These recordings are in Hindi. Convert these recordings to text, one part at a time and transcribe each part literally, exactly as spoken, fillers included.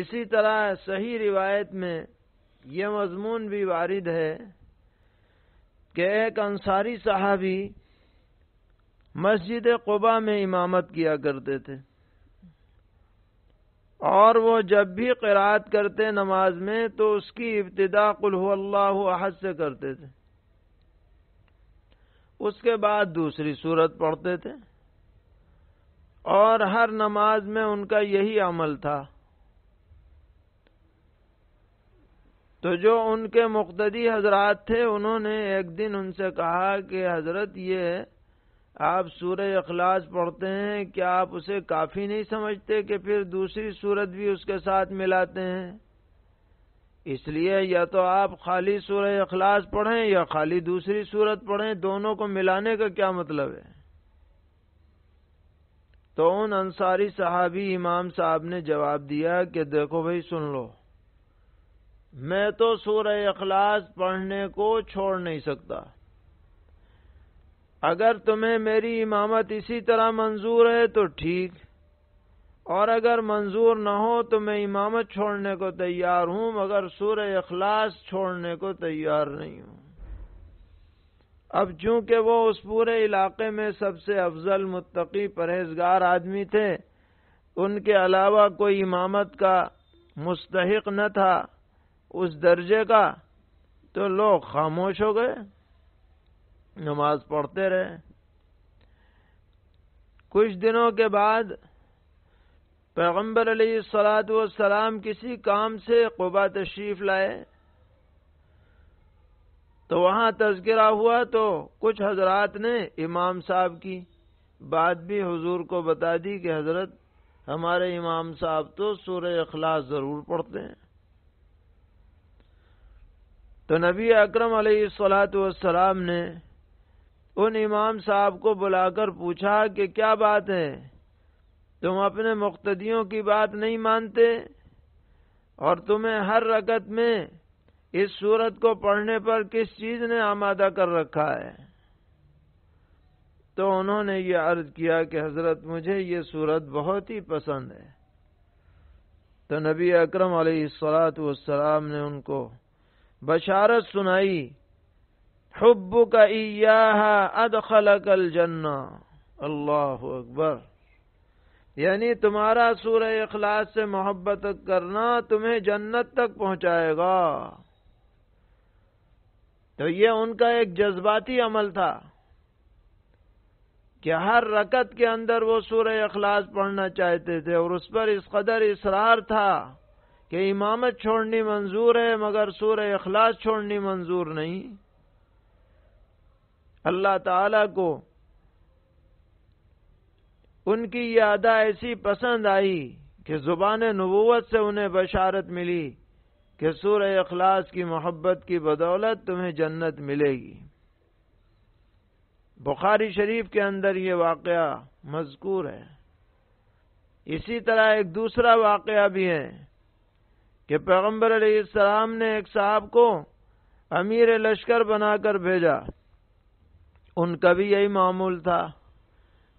इसी तरह सही रिवायत में यह मजमून भी वारिद है कि एक अंसारी साहबी मस्जिद कुबा में इमामत किया करते थे और वो जब भी क़िराअत करते नमाज में तो उसकी इब्तिदा कुल हुवल्लाहु अहद से करते थे, उसके बाद दूसरी सूरत पढ़ते थे और हर नमाज में उनका यही अमल था। तो जो उनके मुक्तदी हजरात थे उन्होंने एक दिन उनसे कहा कि हजरत ये आप सूरह इखलास पढ़ते हैं, क्या आप उसे काफ़ी नहीं समझते कि फिर दूसरी सूरत भी उसके साथ मिलाते हैं? इसलिए या तो आप खाली सूरह इखलास पढ़ें या खाली दूसरी सूरत पढ़ें, दोनों को मिलाने का क्या मतलब है? तो उन अंसारी साहबी इमाम साहब ने जवाब दिया कि देखो भाई सुन लो, मैं तो सूरह इखलास पढ़ने को छोड़ नहीं सकता। अगर तुम्हें मेरी इमामत इसी तरह मंजूर है तो ठीक, और अगर मंजूर न हो तो मैं इमामत छोड़ने को तैयार हूँ, मगर सूरह इखलास छोड़ने को तैयार नहीं हूँ। अब चूंकि वो उस पूरे इलाके में सबसे अफजल मुत्तकी परहेजगार आदमी थे, उनके अलावा कोई इमामत का मुस्तहिक न था उस दर्जे का, तो लोग खामोश हो गए, नमाज पढ़ते रहे। कुछ दिनों के बाद पैगम्बर अलैहिस्सलातु वस्सलाम किसी काम से कुबा तशरीफ लाए तो वहाँ तज़किरा हुआ, तो कुछ हजरात ने इमाम साहब की बात भी हुजूर को बता दी कि हजरत हमारे इमाम साहब तो सूरह इखलास ज़रूर पढ़ते हैं। तो नबी अकरम अलैहिस्सलातु वस्सलाम ने उन इमाम साहब को बुलाकर पूछा कि क्या बात है, तुम अपने मुक्तदियों की बात नहीं मानते और तुम्हें हर रकत में इस सूरत को पढ़ने पर किस चीज़ ने आमादा कर रखा है? तो उन्होंने ये अर्ज किया कि हजरत मुझे ये सूरत बहुत ही पसंद है। तो नबी अकरम अलैहिस्सलातु वस्सलाम ने उनको बशारत सुनाई, हुब्बुका इय्याहा अदखलकल जन्ना। अल्लाहु अकबर। यानी तुम्हारा सूरह इखलास से मोहब्बत करना तुम्हें जन्नत तक पहुंचाएगा। तो ये उनका एक जज्बाती अमल था कि हर रकत के अंदर वो सूरह इखलास पढ़ना चाहते थे और उस पर इस कदर इसरार था कि इमामत छोड़नी मंजूर है मगर सूरह इखलास छोड़नी मंजूर नहीं। अल्लाह ताला को उनकी ये अदा ऐसी पसंद आई कि ज़ुबाने नबूवत से उन्हें बशारत मिली कि सूरह इखलास की मोहब्बत की बदौलत तुम्हें जन्नत मिलेगी। बुखारी शरीफ के अंदर ये वाक़या मज़कूर है। इसी तरह एक दूसरा वाक़या भी है कि पैगम्बर अलैहिस्सलाम ने एक साहब को अमीर लश्कर बनाकर भेजा। उनका भी यही मामूल था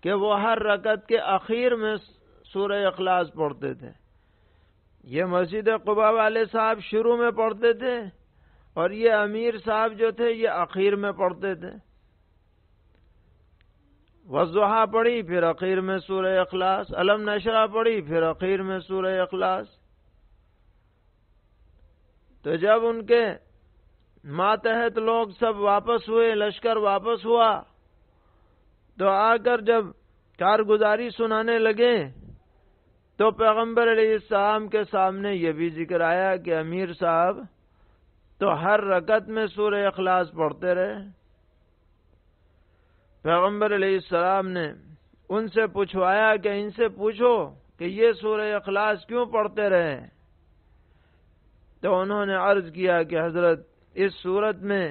कि वो हर रकत के आखिर में सूरह इखलास पढ़ते थे। ये मस्जिद-ए-कुबा वाले साहब शुरू में पढ़ते थे और ये अमीर साहब जो थे ये आखिर में पढ़ते थे। वज़ुहा पढ़ी फिर आखिर में सूरह इखलास, अलम नशरा पढ़ी फिर आखिर में सूरह इखलास। तो जब उनके मातहत लोग सब वापस हुए, लश्कर वापस हुआ, तो आकर जब कारगुजारी सुनाने लगे तो पैगम्बर अलैहिस्सलाम के सामने ये भी जिक्र आया कि अमीर साहब तो हर रकत में सूरह इखलास पढ़ते रहे। पैगम्बर अलैहिस्सलाम ने उनसे पूछवाया कि इनसे पूछो कि ये सूरह इखलास क्यों पढ़ते रहे? तो उन्होंने अर्ज किया कि हजरत इस सूरत में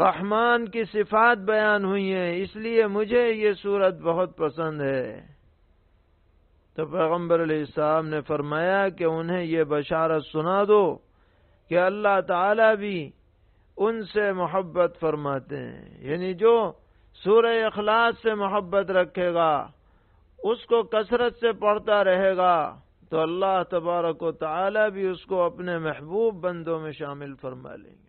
रहमान की सिफात बयान हुई हैं, इसलिए मुझे ये सूरत बहुत पसंद है। तो पैगम्बर अलैहिस्सलाम ने फरमाया कि उन्हें ये बशारत सुना दो कि अल्लाह ताला भी उनसे मोहब्बत फरमाते हैं। यानी जो सूरह इखलास से मोहब्बत रखेगा, उसको कसरत से पढ़ता रहेगा तो अल्लाह तबारक व तआला भी उसको अपने महबूब बंदों में शामिल फरमा लेंगे।